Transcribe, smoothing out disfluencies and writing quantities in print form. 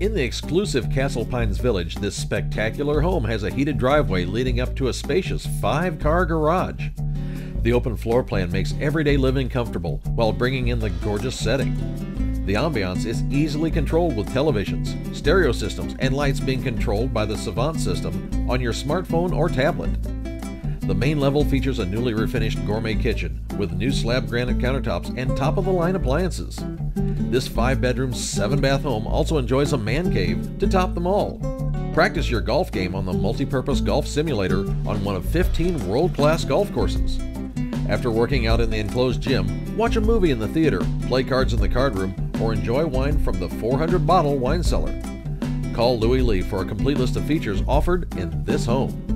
In the exclusive Castle Pines Village, this spectacular home has a heated driveway leading up to a spacious 5-car garage. The open floor plan makes everyday living comfortable while bringing in the gorgeous setting. The ambiance is easily controlled with televisions, stereo systems, and lights being controlled by the Savant system on your smartphone or tablet. The main level features a newly refinished gourmet kitchen with new slab granite countertops and top-of-the-line appliances. This 5-bedroom, 7-bath home also enjoys a man cave to top them all. Practice your golf game on the multi-purpose golf simulator on one of 15 world-class golf courses. After working out in the enclosed gym, watch a movie in the theater, play cards in the card room, or enjoy wine from the 400-bottle wine cellar. Call Louie Lee for a complete list of features offered in this home.